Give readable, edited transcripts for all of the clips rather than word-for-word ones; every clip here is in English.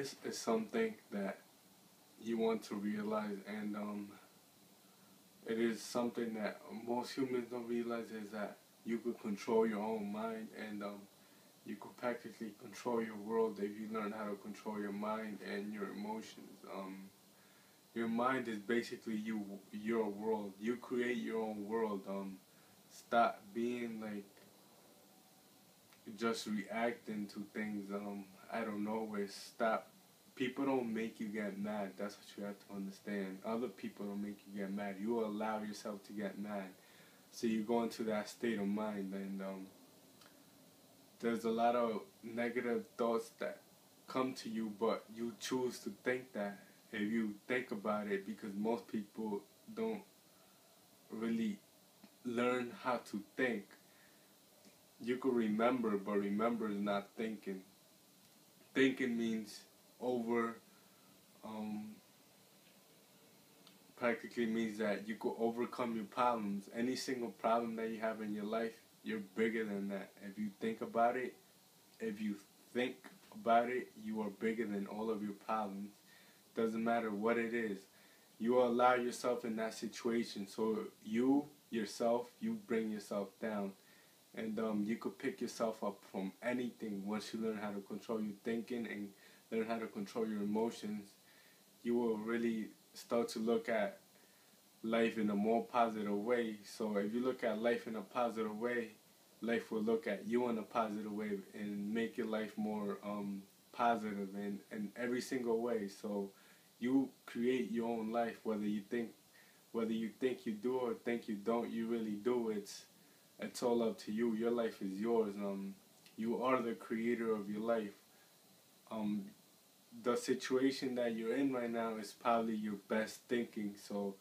this is something that you want to realize, and it is something that most humans don't realize, is that you could control your own mind, and you could practically control your world if you learn how to control your mind and your emotions. Your mind is basically your world. You create your own world. Stop being like just reacting to things out of nowhere. Stop. People don't make you get mad. That's what you have to understand. Other people don't make you get mad. You allow yourself to get mad. So you go into that state of mind, and there's a lot of negative thoughts that come to you, but you choose to think that if you think about it, because most people don't really learn how to think. You can remember, but remember is not thinking. Thinking means practically means that you could overcome your problems. Any single problem that you have in your life, you're bigger than that. If you think about it, you are bigger than all of your problems. Doesn't matter what it is. You allow yourself in that situation, so you bring yourself down. And you could pick yourself up from anything once you learn how to control your thinking and learn how to control your emotions. You will really start to look at life in a more positive way. So if you look at life in a positive way, life will look at you in a positive way and make your life more positive in every single way. So you create your own life, whether you think you do or think you don't. You really do. It's all up to you. Your life is yours. You are the creator of your life. The situation that you're in right now is probably your best thinking. So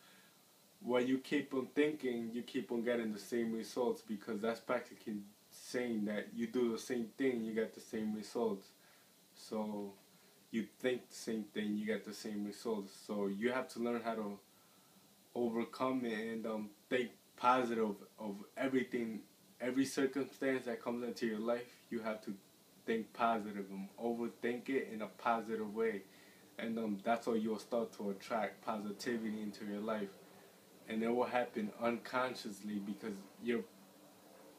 when you keep on thinking, you keep on getting the same results, because that's practically saying that you do the same thing, you get the same results. So you think the same thing, you get the same results. So you have to learn how to overcome it and think positive of everything. Every circumstance that comes into your life, you have to think positive and overthink it in a positive way. And that's how you'll start to attract positivity into your life. And it will happen unconsciously, because your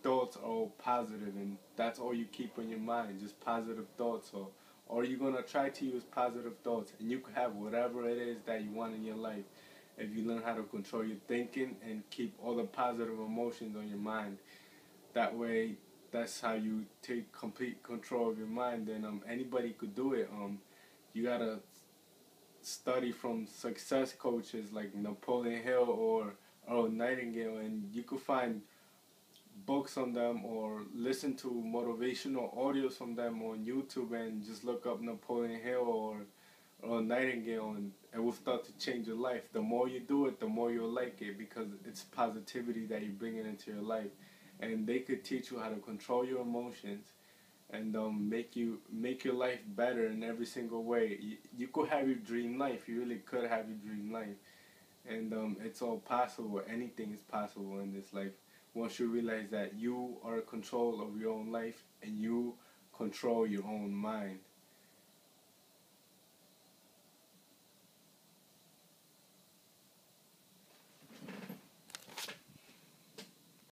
thoughts are all positive, and that's all you keep in your mind, just positive thoughts. So all you're going to try to use positive thoughts, and you can have whatever it is that you want in your life if you learn how to control your thinking and keep all the positive emotions on your mind. That way, that's how you take complete control of your mind, and anybody could do it. You got to study from success coaches like Napoleon Hill or Earl Nightingale, and you could find books on them or listen to motivational audios from them on YouTube, and just look up Napoleon Hill or Earl Nightingale, and it will start to change your life. The more you do it, the more you'll like it, because it's positivity that you're bringing into your life. And they could teach you how to control your emotions and make your life better in every single way. You could have your dream life. You really could have your dream life. And it's all possible. Anything is possible in this life. Once you realize that you are in control of your own life and you control your own mind.